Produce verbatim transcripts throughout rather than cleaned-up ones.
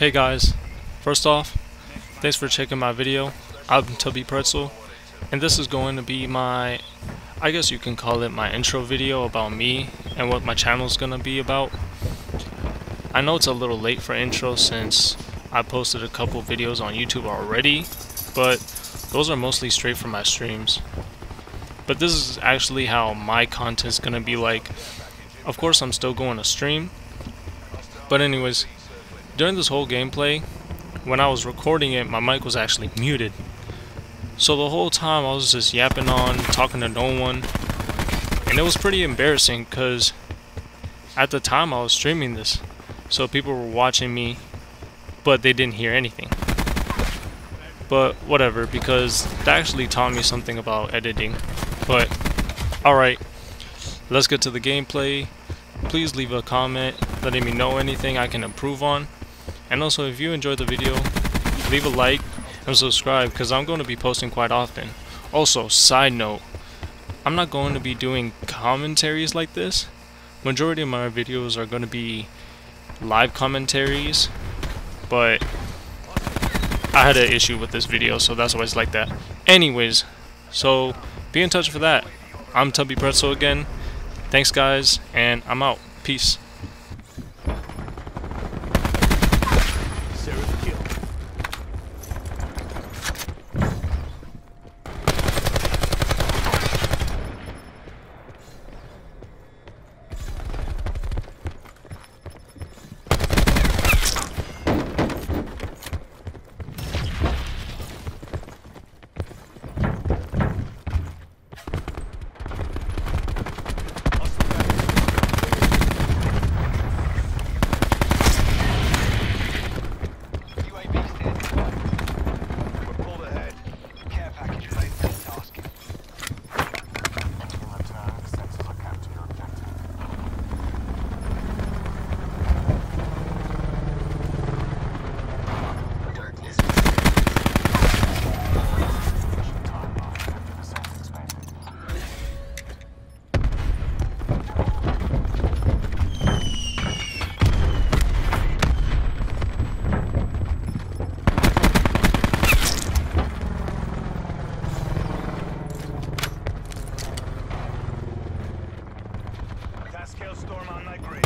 Hey guys, first off, thanks for checking my video. I'm Tubby Pretzel, and this is going to be my, I guess you can call it my intro video about me and what my channel is going to be about. I know it's a little late for intro since I posted a couple videos on YouTube already, but those are mostly straight from my streams. But this is actually how my content's going to be like. Of course, I'm still going to stream, but anyways, during this whole gameplay, when I was recording it, my mic was actually muted. So the whole time I was just yapping on, talking to no one. And it was pretty embarrassing because at the time I was streaming this, so people were watching me, but they didn't hear anything. But whatever, because that actually taught me something about editing. But alright, let's get to the gameplay. Please leave a comment letting me know anything I can improve on. And also, if you enjoyed the video, leave a like and subscribe because I'm going to be posting quite often. Also, side note, I'm not going to be doing commentaries like this. Majority of my videos are going to be live commentaries, but I had an issue with this video, so that's why it's like that. Anyways, so be in touch for that. I'm Tubby Pretzel again. Thanks guys, and I'm out. Peace. Storm on my grave.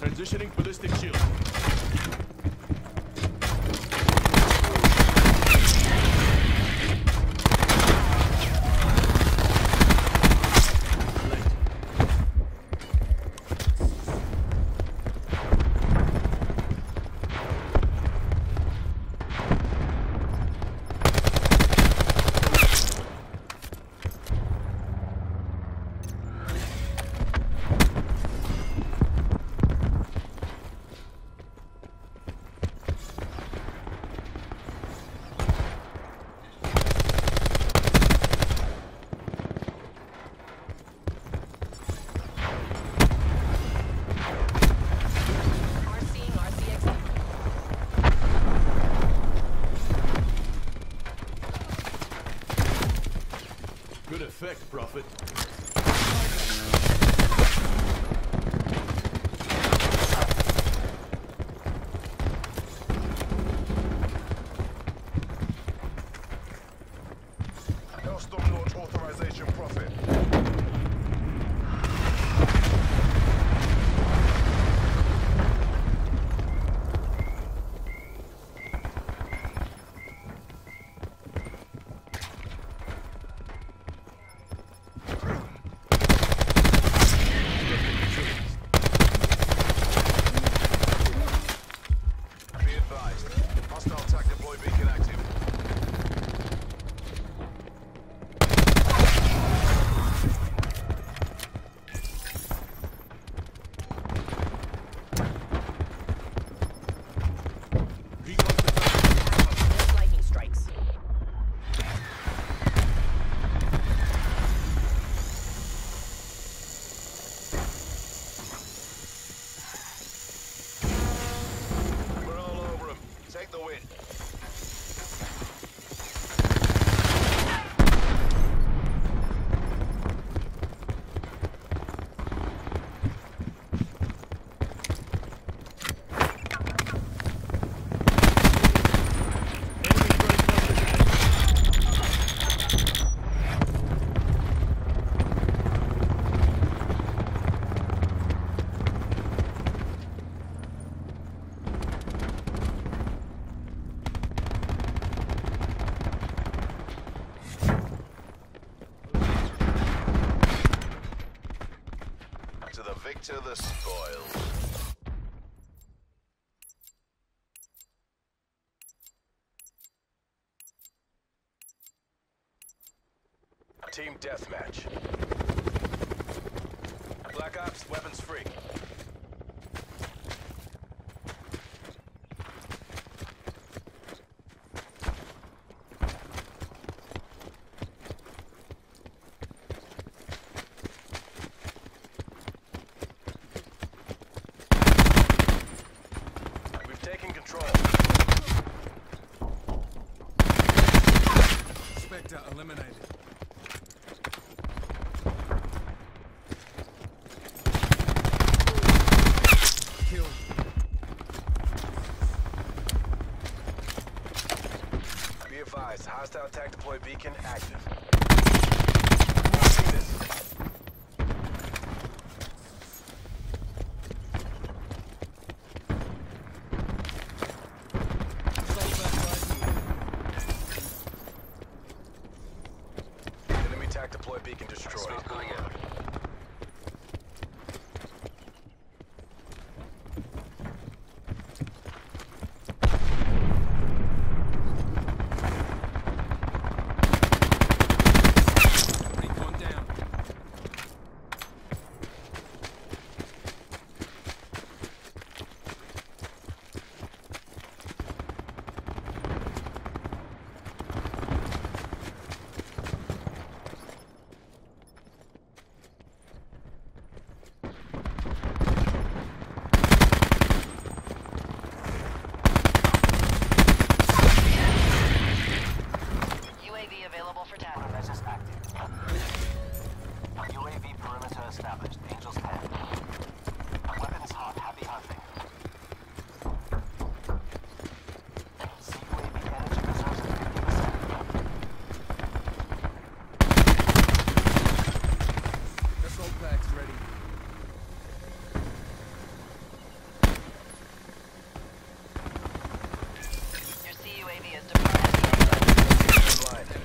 Transitioning ballistic shield. Good effect, Prophet. Hellstorm launch authorization, Prophet. Active. to the spoils. Team deathmatch. Black Ops, weapons free. Eliminated. Killed. Be advised, hostile attack deploy beacon active. Watching this. Deploy beacon destroyed. Going out. Recon down. U A V perimeter established. Angels ten. Weapons hot. Happy hunting. See U A V energy reserves at fifty percent. Missile packs ready. Your C U A V is deployed. Blind.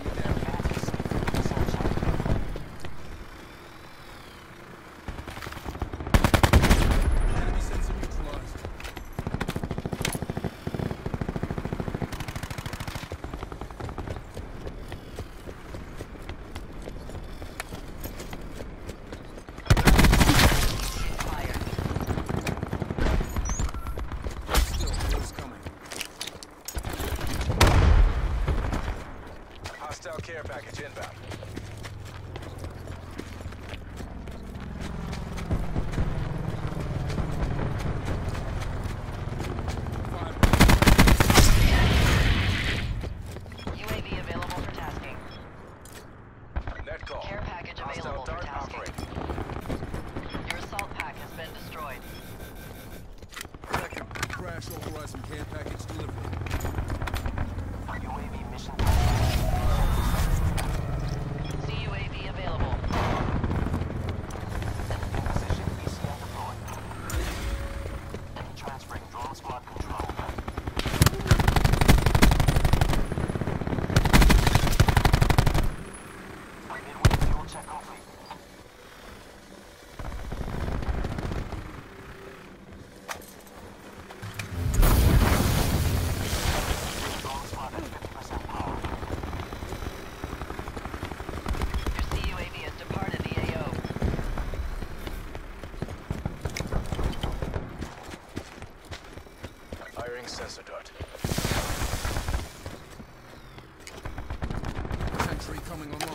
Hostile care package inbound. U A V available for tasking. Net call. Care package available for tasking. Operate. Your assault pack has been destroyed. Second, crash authorizing care package delivery. U A V mission sensor dart. Sentry coming on.